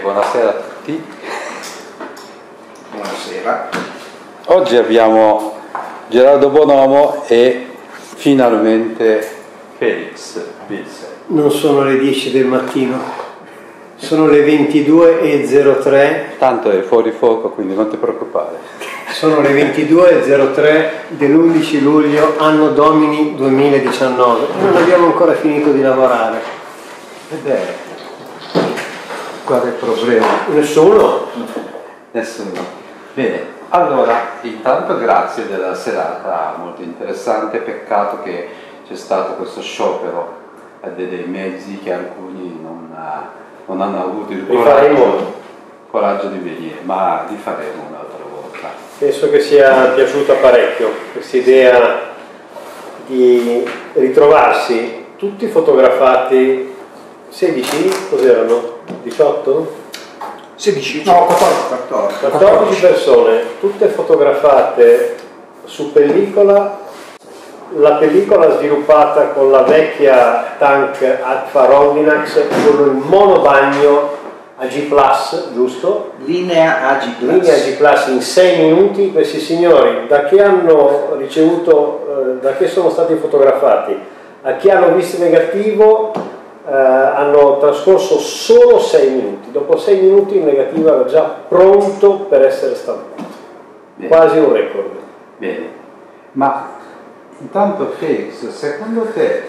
Buonasera a tutti. Buonasera. Oggi abbiamo Gerardo Bonomo e finalmente Felix Bielser. Non sono le 10 del mattino, sono le 22:03. Tanto è fuori fuoco, quindi non ti preoccupare. Sono le 22:03 dell'11 luglio, anno domini 2019. Non abbiamo ancora finito di lavorare. Ed è... Qual è il problema? Nessuno? Nessuno. Bene, allora intanto grazie della serata molto interessante, peccato che c'è stato questo sciopero dei mezzi che alcuni non hanno avuto il coraggio di venire, ma li faremo un'altra volta. Penso che sia piaciuta parecchio questa idea di ritrovarsi tutti fotografati 16, cos'erano? 18? 16? No, 14. 14 persone, tutte fotografate su pellicola, la pellicola sviluppata con la vecchia Tank Alfa Rondinax, con il monobagno AG+, giusto? Linea AG+. Linea AG+ in 6 minuti, questi signori, da che hanno ricevuto, da che sono stati fotografati a chi hanno visto negativo, hanno trascorso solo 6 minuti, dopo 6 minuti il negativo era già pronto per essere stampato. Bene. Quasi un record. Bene, ma intanto Felix, secondo te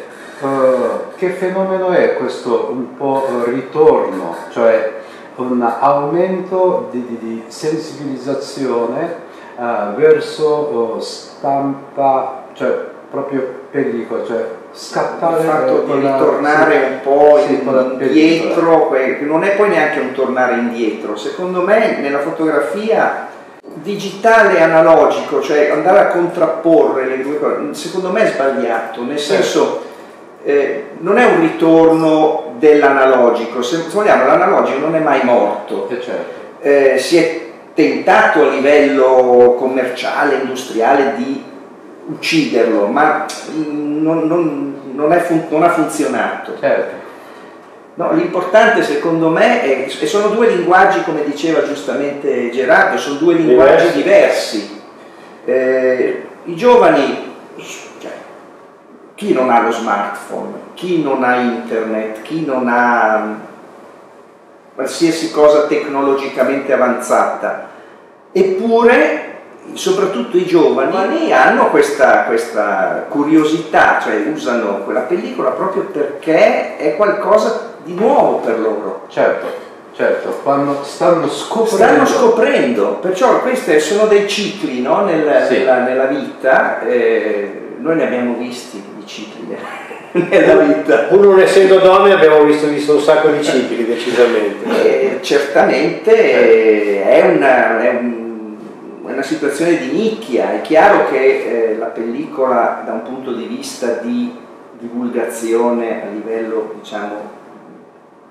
che fenomeno è questo un po' ritorno, cioè un aumento di sensibilizzazione verso stampa, cioè proprio pellicola, cioè scattare, il fatto di ritornare un po' indietro, non è poi neanche un tornare indietro, secondo me nella fotografia digitale e analogico, cioè andare a contrapporre le due cose, secondo me è sbagliato, nel senso non è un ritorno dell'analogico, se vogliamo l'analogico non è mai morto, si è tentato a livello commerciale, industriale di ucciderlo, ma non ha funzionato. Certo. No, l'importante secondo me è, e sono due linguaggi, come diceva giustamente Gerardo, sono due linguaggi diversi. I giovani, cioè, chi non ha lo smartphone, chi non ha internet, chi non ha qualsiasi cosa tecnologicamente avanzata, eppure soprattutto i giovani hanno questa curiosità, cioè usano quella pellicola proprio perché è qualcosa di nuovo per loro. Certo, certo, stanno scoprendo. Stanno scoprendo, perciò questi sono dei cicli, no? Nella vita, noi ne abbiamo visti di cicli nella vita. Pur non essendo donne abbiamo visto un sacco di cicli, decisamente. Certamente è una situazione di nicchia, è chiaro che la pellicola da un punto di vista di divulgazione a livello, diciamo,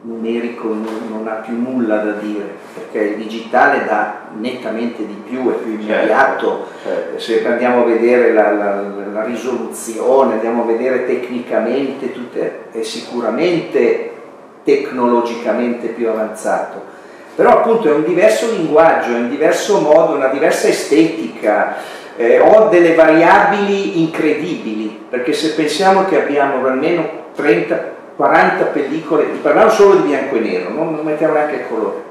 numerico non ha più nulla da dire, perché il digitale dà nettamente di più, è più immediato, se andiamo a vedere la risoluzione, andiamo a vedere tecnicamente, è sicuramente tecnologicamente più avanzato. Però appunto è un diverso linguaggio, è un diverso modo, una diversa estetica, ho delle variabili incredibili, perché se pensiamo che abbiamo almeno 30-40 pellicole, parliamo solo di bianco e nero, non mettiamo neanche il colore,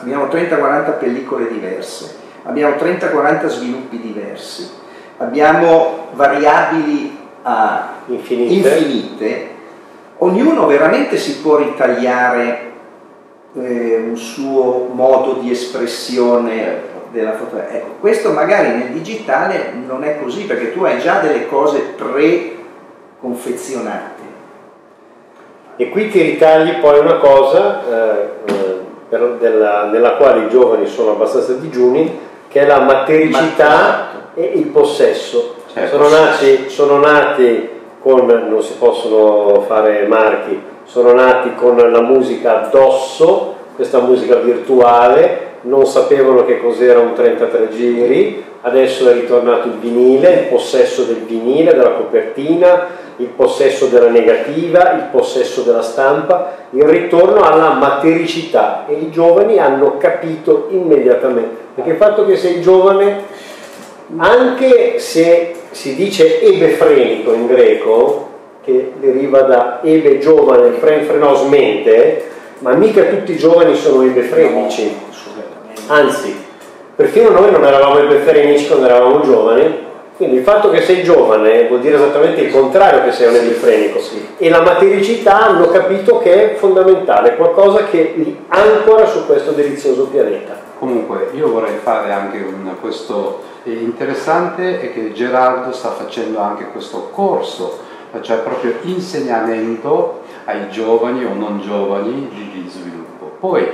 abbiamo 30-40 pellicole diverse, abbiamo 30-40 sviluppi diversi, abbiamo variabili infinite, ognuno veramente si può ritagliare un suo modo di espressione della fotografia. Ecco, questo magari nel digitale non è così, perché tu hai già delle cose preconfezionate. E qui ti ritagli poi una cosa nella quale i giovani sono abbastanza digiuni, che è la matericità e il possesso. Sono nati con, non si possono fare marchi, sono nati con la musica addosso, questa musica virtuale, non sapevano che cos'era un 33 giri, adesso è ritornato il vinile, il possesso del vinile, della copertina, il possesso della negativa, il possesso della stampa, il ritorno alla matericità, e i giovani hanno capito immediatamente, perché il fatto che sei giovane, anche se si dice ebefrenico in greco, che deriva da ebe giovane, frenos mente, ma mica tutti i giovani sono ebefrenici, anzi, perfino noi non eravamo ebefrenici quando eravamo giovani. Quindi il fatto che sei giovane vuol dire esattamente il contrario, che sei un ebefrenico. Sì. E la matericità hanno capito che è fondamentale, qualcosa che li ancora su questo delizioso pianeta. Comunque io vorrei fare anche questo interessante, è che Gerardo sta facendo anche questo corso, cioè proprio insegnamento ai giovani o non giovani di sviluppo. Poi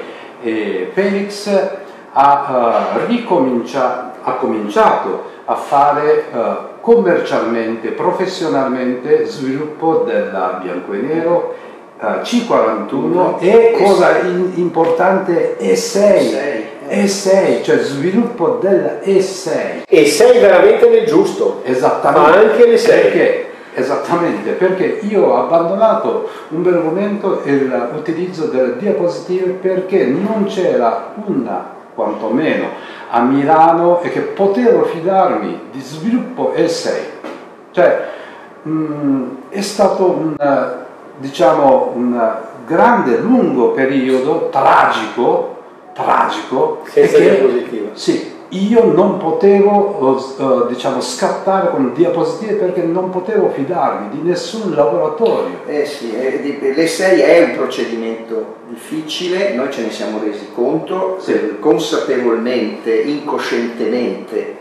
Felix ha cominciato a fare commercialmente, professionalmente, sviluppo della bianco e nero C41 e cosa importante E6, cioè sviluppo della E6. E6 veramente nel giusto, esattamente, ma anche l'E6. Perché? Esattamente, perché io ho abbandonato un bel momento l'utilizzo delle diapositive perché non c'era una, quantomeno a Milano, e che potevo fidarmi di sviluppo E6, cioè è stato un grande lungo periodo tragico, perché sì, io non potevo scattare con diapositive perché non potevo fidarmi di nessun laboratorio. Sì, l'E6 è un procedimento difficile, noi ce ne siamo resi conto, sì, consapevolmente, incoscientemente,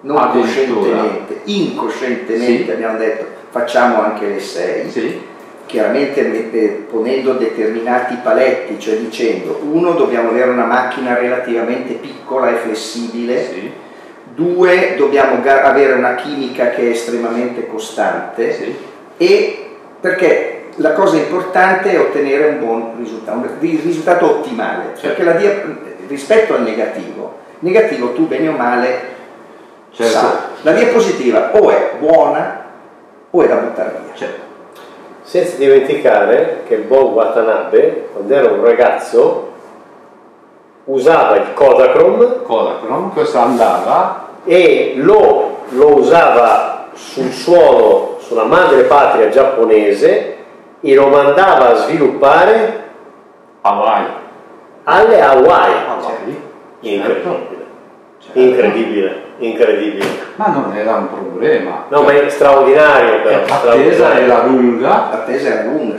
non coscientemente, incoscientemente, sì, abbiamo detto facciamo anche l'E6, sì, chiaramente ponendo determinati paletti, cioè dicendo: uno, dobbiamo avere una macchina relativamente piccola e flessibile, sì, due, dobbiamo avere una chimica che è estremamente costante, sì, e perché la cosa importante è ottenere un buon risultato, un risultato ottimale, sì, perché rispetto al negativo tu bene o male, certo, sai, la diapositiva o è buona o è da buttare via, certo. Senza dimenticare che Bo Watanabe, quando era un ragazzo, usava il Kodachrome, questo andava, e lo usava sul suolo, sulla madrepatria giapponese, e lo mandava a sviluppare alle Hawaii. Incredibile. Ma non era un problema. No, cioè, ma è straordinario, però. L'attesa era lunga.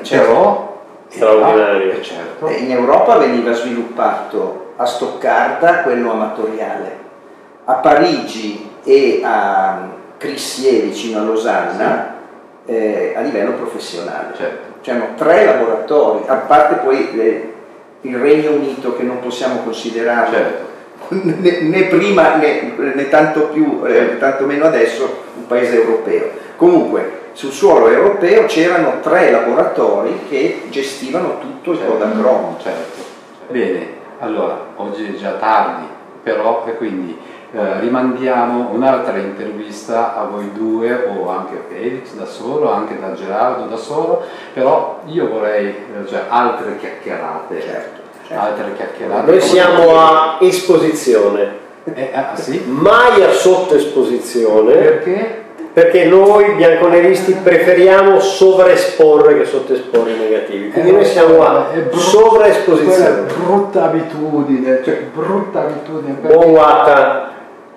Certo. Però straordinario. Certo. In Europa veniva sviluppato a Stoccarda quello amatoriale, a Parigi e a Crissier vicino a Losanna, sì, a livello professionale. Certo. C'erano tre laboratori, a parte poi il Regno Unito, che non possiamo considerare. Certo. Né prima né tanto più, tanto meno adesso, un paese europeo. Comunque sul suolo europeo c'erano tre laboratori che gestivano tutto il Kodachrome. Certo. Bene, allora oggi è già tardi, però quindi rimandiamo un'altra intervista a voi due, o anche a Felix da solo, anche da Gerardo da solo, però io vorrei altre chiacchierate. Certo. Noi siamo a esposizione, sì? Mai a sottoesposizione. Perché? Perché noi bianconeristi preferiamo sovraesporre che sottoesporre i negativi, quindi noi siamo a sovraesposizione. Brutta abitudine. Buon guata,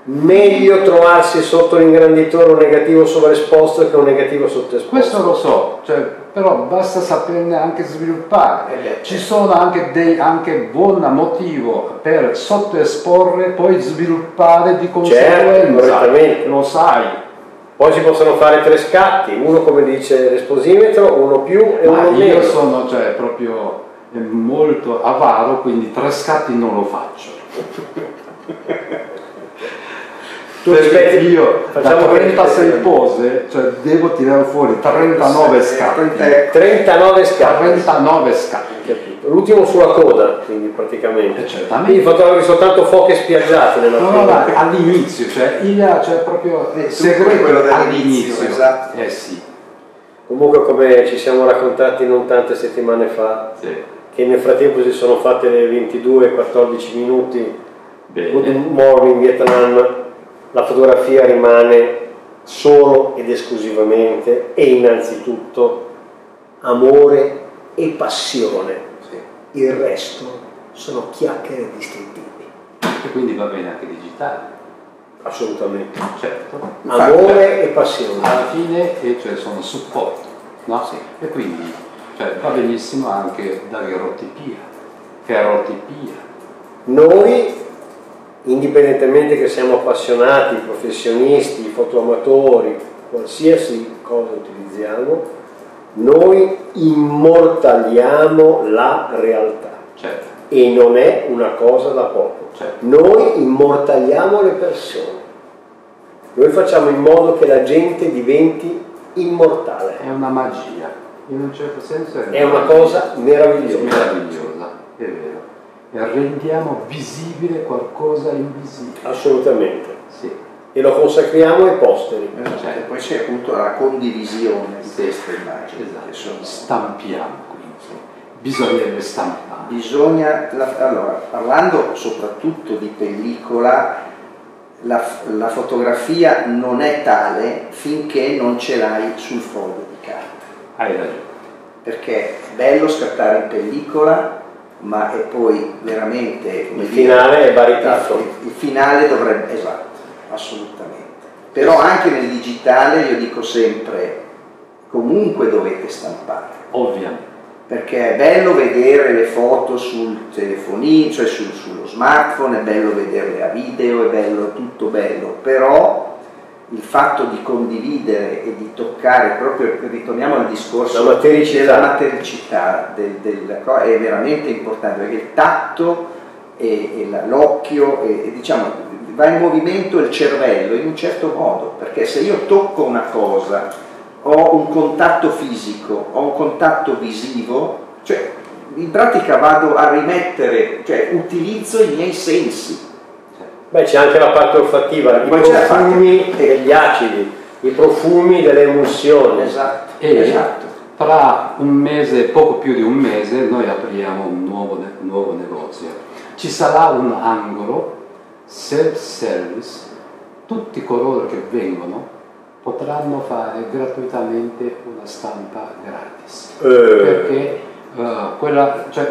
meglio trovarsi sotto l'ingranditore un negativo sovraesposto che un negativo sottoesposto. Questo lo so, cioè, però basta saperne anche sviluppare. Ci sono anche buon motivo per sottoesporre, poi sviluppare di conseguenza, certo, lo sai. Poi si possono fare tre scatti, uno come dice l'esposimetro, uno più e uno meno. Io sono proprio molto avaro, quindi tre scatti non lo faccio. Perché io da 36 pose, cioè, devo tirare fuori 39 scatti. 39 scatti. L'ultimo sulla coda, quindi praticamente. Certamente. I fotografi sono tanto foche spiaggiate nella coda. No, all'inizio, cioè proprio il segreto quello dell'inizio. Esatto. Eh sì. Comunque, come ci siamo raccontati non tante settimane fa, sì, che nel frattempo si sono fatte le 22:14 minuti. Bene. Good Morning Vietnam, la fotografia rimane solo ed esclusivamente e innanzitutto amore e passione, sì, il resto sono chiacchiere distintivi. E quindi va bene anche digitale? Assolutamente, certo. Amore e passione. Alla fine cioè, sono supporto, no? Sì. E quindi cioè, va benissimo anche dare erotipia, ferotipia. Noi, indipendentemente che siamo appassionati, professionisti, fotoamatori, qualsiasi cosa utilizziamo, noi immortaliamo la realtà. Certo. E non è una cosa da poco. Certo. Noi immortaliamo le persone. Noi facciamo in modo che la gente diventi immortale. È una magia. In un certo senso è una cosa meravigliosa. Meravigliosa, è vero. E rendiamo visibile qualcosa invisibile. Assolutamente. Sì. E lo consacriamo ai posteri. Certo. E poi c'è appunto la condivisione di queste immagini. Esatto. Che sono... Stampiamo, quindi. Bisognerebbe stampare. Bisogna, allora, parlando soprattutto di pellicola, la fotografia non è tale finché non ce l'hai sul foglio di carta. Hai ragione. Perché è bello scattare in pellicola, ma è poi veramente il finale è baritato. Il finale dovrebbe, esatto, assolutamente. Però anche nel digitale io dico sempre, comunque dovete stampare. Ovviamente. Perché è bello vedere le foto sul telefonino, cioè sullo smartphone, è bello vederle a video, è bello, è tutto bello, però il fatto di condividere e di toccare, proprio ritorniamo al discorso della matericità è veramente importante, perché il tatto e l'occhio diciamo, va in movimento il cervello in un certo modo, perché se io tocco una cosa ho un contatto fisico, ho un contatto visivo, cioè in pratica vado a rimettere, cioè utilizzo i miei sensi. Beh, c'è anche la parte olfattiva, i profumi degli acidi, i profumi delle emozioni. Esatto. Esatto. Tra un mese, poco più di un mese, noi apriamo un nuovo negozio. Ci sarà un angolo self-service, tutti coloro che vengono potranno fare gratuitamente una stampa gratis. Perché quella, cioè,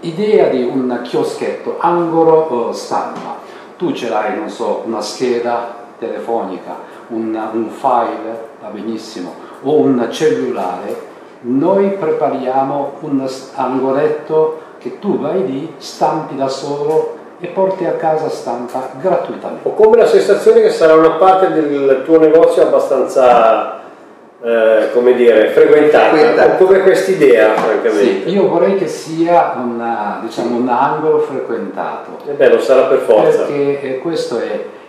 idea di un chioschetto, angolo stampa. Tu ce l'hai, non so, una scheda telefonica, un file, va benissimo, o un cellulare, noi prepariamo un angoletto che tu vai lì, stampi da solo e porti a casa stampa gratuitamente. Ho come la sensazione che sarà una parte del tuo negozio abbastanza, come dire, frequentata, come quest'idea, francamente. Sì, io vorrei che sia diciamo, un angolo frequentato. E beh, lo sarà per forza. Perché questo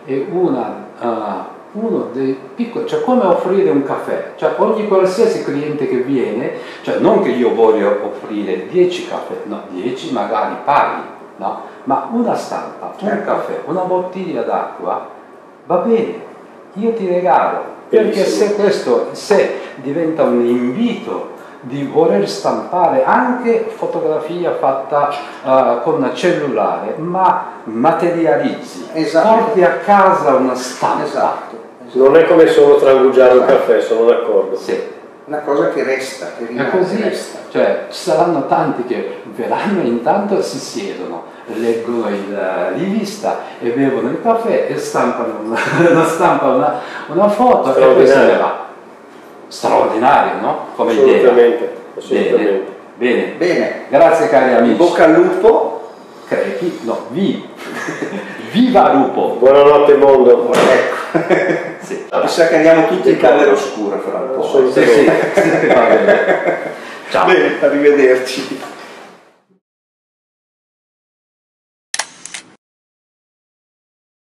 uno dei piccoli, cioè come offrire un caffè, cioè ogni qualsiasi cliente che viene, cioè non che io voglio offrire 10 caffè, no, 10 magari pari, no? Ma una stampa, un caffè, una bottiglia d'acqua, va bene, io ti regalo. Perché se questo diventa un invito di voler stampare anche fotografia fatta con cellulare, ma materializzi, esatto, porti a casa una stampa. Esatto. Esatto. Non è come solo trangugiare un caffè, sono d'accordo. Sì. Una cosa che resta, che rimane. È così, resta. Cioè, ci saranno tanti che verranno, intanto si siedono, leggono la rivista e bevono il caffè e stampano una foto e poi se ne va. Straordinario, no? Come assolutamente, idea. Assolutamente. Bene, bene, bene. Grazie cari amici. Bocca al lupo. Crepi, no, viva lupo. Buonanotte mondo. Ecco. Sì. Mi sa che andiamo tutti in camera oscura fra un po'. Sì, sì, sì. Va bene. Ciao. Bene, arrivederci.